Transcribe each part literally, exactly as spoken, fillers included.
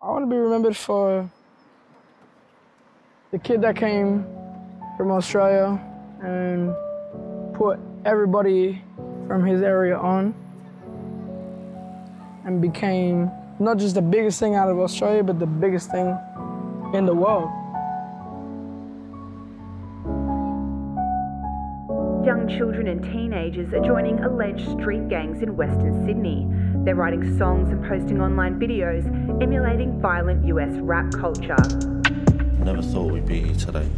I want to be remembered for the kid that came from Australia and put everybody from his area on and became not just the biggest thing out of Australia, but the biggest thing in the world. Young children and teenagers are joining alleged street gangs in Western Sydney. They're writing songs and posting online videos emulating violent U S rap culture. Never thought we'd be here today.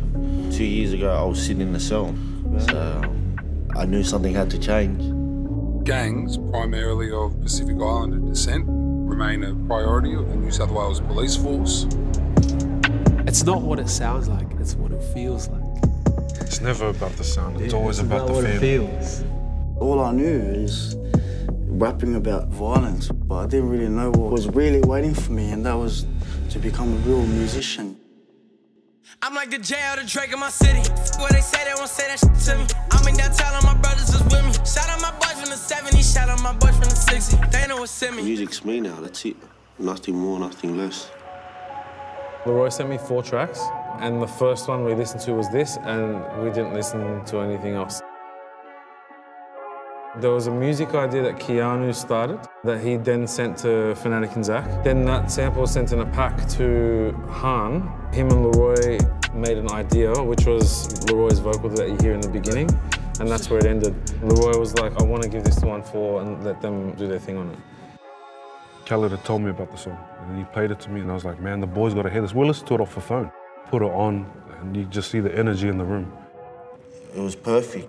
Two years ago, I was sitting in a cell, so I knew something had to change. Gangs, primarily of Pacific Islander descent, remain a priority of the New South Wales Police Force. It's not what it sounds like, it's what it feels like. It's never about the sound, it's always it's about, about the what feel. It feels. All I knew is rapping about violence, but I didn't really know what was really waiting for me, and that was to become a real musician. I'm like the jail, the Drake in my city. Where they say they won't say that shit to me. I'm in downtown and my brothers is with me. Shout out my boys from the seventies, shout out my boys from the sixties. They know what's in me. Music's me now, that's it. Nothing more, nothing less. LAROI sent me four tracks. And the first one we listened to was this, and we didn't listen to anything else. There was a music idea that Keanu started that he then sent to Fnatic and Zach. Then that sample was sent in a pack to Han. Him and LAROI made an idea, which was LAROI's vocal that you hear in the beginning, and that's where it ended. LAROI was like, I want to give this to ONEFOUR and let them do their thing on it. Khaled had told me about the song, and he played it to me, and I was like, man, the boys got to hear this. We'll listen to it off the phone. Put it on, and you just see the energy in the room. It was perfect.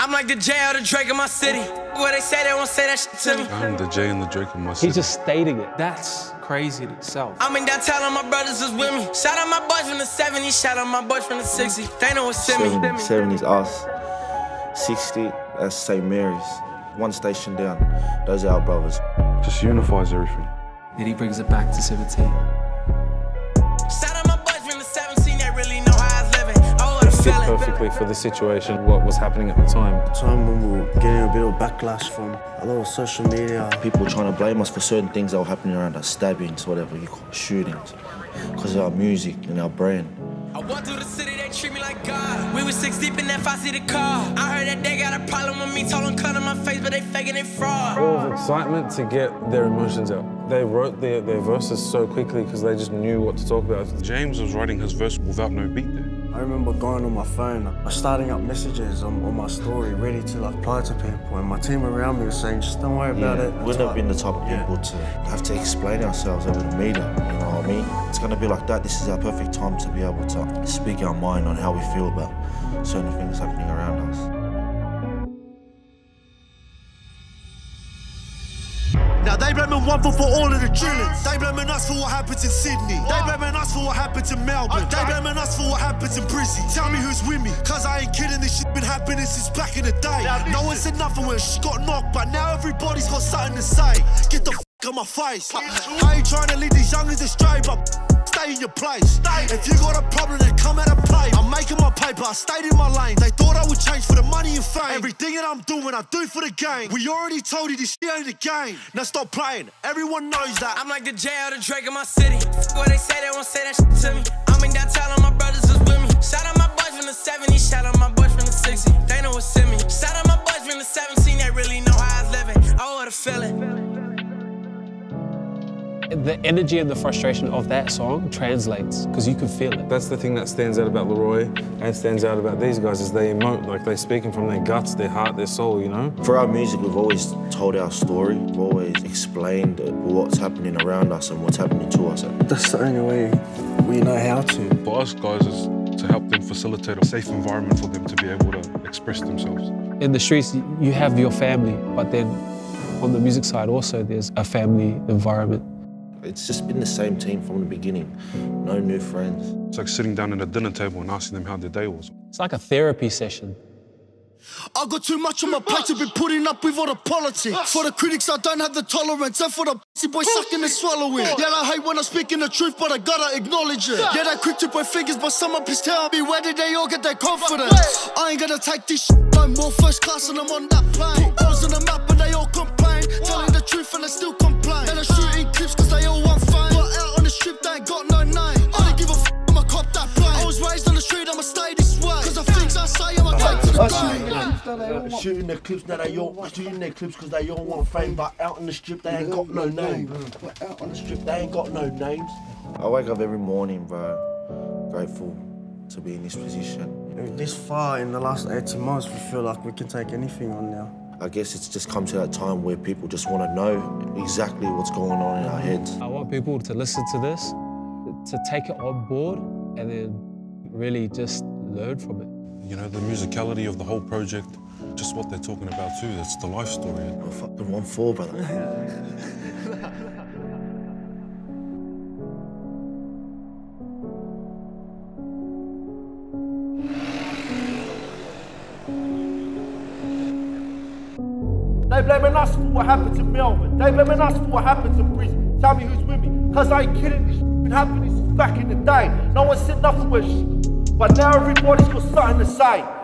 I'm like the J or the Drake in my city. Where they say they won't say that shit to me. I'm the J and the Drake in my city. He's just stating it. That's crazy in itself. I'm in downtown, my brothers is with me. Shout out my boys from the seventies, shout out my boys from the sixties. They know what's in me. seventies, us. sixty, that's Saint Mary's. One station down, those are our brothers. Just unifies everything. And he brings it back to seventeen. Shout out my boys from the seventeen, they really know how I was living. Oh, it fit perfectly for the situation, what was happening at the time. At the time when we were getting a bit of backlash from a lot of social media. People trying to blame us for certain things that were happening around us, stabbings, whatever you call it, shootings, because of our music and our brand. I walked through the city, they treat me like God. We were six deep in that Fosse the car. I heard that they got a problem with me, told them cut on my face, but they faking it fraud. There was excitement to get their emotions out. They wrote their, their verses so quickly because they just knew what to talk about. James was writing his verse without no beat there. I remember going on my phone, starting up messages on, on my story, ready to like reply to people, and my team around me was saying, just don't worry yeah, about it. We wouldn't have been the type of people to have to explain ourselves over the media, you know what I mean? It's gonna be like that. This is our perfect time to be able to speak our mind on how we feel about certain things happening around us. Now they blaming ONEFOUR for all of the drillings. They blaming us for what happens in Sydney. They blaming us for what happens in Melbourne. They blaming us for what happens in Brizzy. Tell me who's with me, cause I ain't kidding, this shit been happening since back in the day. No one said nothing when she got knocked, but now everybody's got something to say. Get the f*** on my face. I ain't trying to lead these youngins astray, but stay in your place. If you got a problem, then come out and play. I'm making my paper, I stayed in my lane. They thought I would change for the money and fame. Everything that I'm doing, I do for the game. We already told you this shit ain't a game. Now stop playing, everyone knows that. I'm like the J or the Drake in my city. Where they say they won't say that shit to me. I'm in downtown and my brothers is with me. Shout out my boys from the seventies, shout out my boys from the sixties. They know what's in me. Shout out my boys from the seventeen, they really know how I was living. Oh, what a feeling. The energy and the frustration of that song translates, because you can feel it. That's the thing that stands out about LAROI and stands out about these guys, is they emote, like they're speaking from their guts, their heart, their soul, you know? For our music, we've always told our story. We've always explained what's happening around us and what's happening to us. That's the only way we know how to. For us guys, is to help them facilitate a safe environment for them to be able to express themselves. In the streets, you have your family, but then on the music side also, there's a family environment. It's just been the same team from the beginning. No new friends. It's like sitting down at a dinner table and asking them how their day was. It's like a therapy session. I got too much on my plate to be putting up with all the politics. For the critics, I don't have the tolerance. And for the pussy boy sucking and swallowing. Yeah, I hate when I'm speaking the truth, but I gotta acknowledge it. Yeah, they quick to point fingers, but someone please tell me, where did they all get their confidence? I ain't gonna take this shit no more. First class and I'm on that plane. Put O's on the map and they all complain. Telling the truth and they still complain. shooting the clips that they all want. Shooting the clips that they all want. Shooting their clips because they all want fame. But out on the strip, they ain't got no name. But out on the strip, they ain't got no names. I wake up every morning, bro, grateful to be in this position. This far in the last eighteen months, we feel like we can take anything on now. I guess it's just come to that time where people just want to know exactly what's going on in our heads. I want people to listen to this, to take it on board, and then really just learn from it. You know, the musicality of the whole project, just what they're talking about too, that's the life story. I'm fucking ONEFOUR, brother. They blaming us for what happens in Melbourne. They blaming us for what happens in Brisbane. Tell me who's with me, cause I ain't kidding. This been happening since back in the day. No one said nothing with shit, but now everybody's got something to say.